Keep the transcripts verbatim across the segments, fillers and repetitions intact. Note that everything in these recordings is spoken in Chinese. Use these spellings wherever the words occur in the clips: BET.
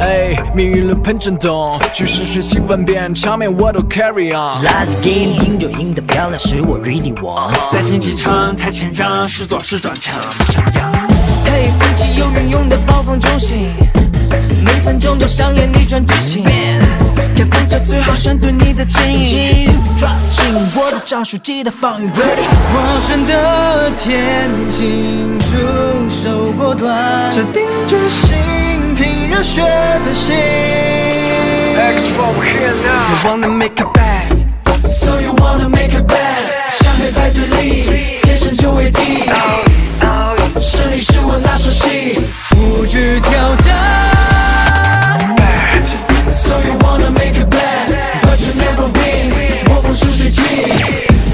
哎，命运轮盘震动，局势瞬息万变，场面我都 carry on。Last game 赢就赢得漂亮，是我 really won。在竞技场太谦让，是左是撞墙不像样。嘿，风起又云涌的暴风中心，每分钟都上演逆转剧情。该放下最好闪躲你的身影，抓紧我的招数，记得防御 ready。我选的天行，出手果断，这定决心。 凭热血奔行。You wanna make a bet, so you wanna make a bet。向黑白对立，天生就为敌。胜利是我拿手戏，无惧挑战。So you wanna make a bet, but you never win。魔法输水器。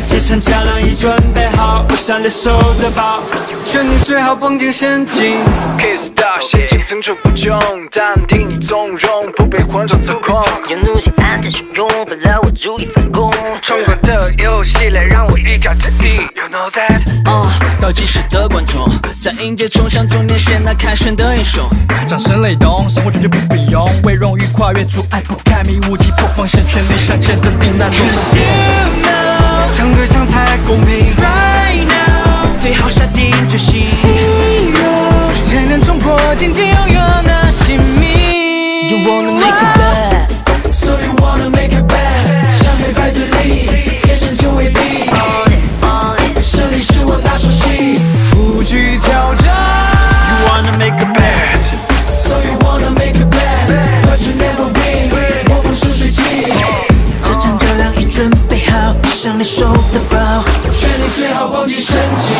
这场较量已准备好，不想留手的宝，劝你最好绷紧神经。Kiss 到陷阱层出不穷，淡定从容，不被慌张操控。有怒气暗箭汹涌，本来我注意反攻。冲冠的游戏来让我一脚着地 ，You know that。啊，倒计时的观众在迎接冲向终点线那凯旋的英雄。掌声雷动，生活绝对不平庸，为荣誉跨越阻碍，破开迷雾气，破防线，全力向前的定那种。 场对场才公平 ，Right now， 最好下定决心 ，Hero 才能冲破荆棘，拥有那些秘密。You wanna make a bet, so you wanna make a bet。向黑白对立，天生就为敌。胜利是我拿手戏，不惧挑战。You wanna make a bet, so you wanna make a bet。But you never win， 魔法输水器。 准备好，不想你受的包，劝你最好绷紧神经，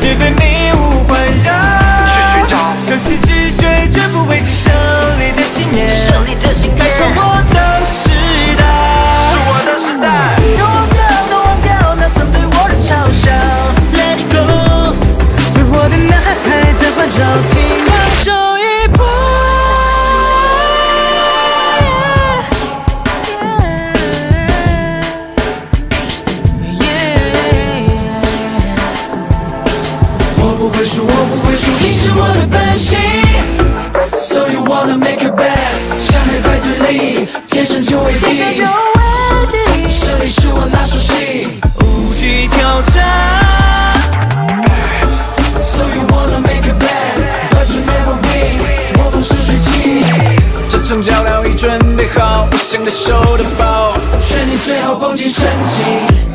别被迷雾环绕。去寻找，相信直觉，绝不畏惧胜利的信念。胜利的信念，开创我的时代，是我的时代。都忘掉，都忘掉那曾对我的嘲笑。Let it go， 为我的呐喊还在环绕，听放手一搏。 你是我的本性 ，So you wanna make a bet？ 向黑白对立，天生就为敌。胜利是我拿手戏，无惧挑战。So you wanna make a bet？But you never win。魔法是水器，这场较量已准备好，不想留手的包，劝你最好绷紧神经。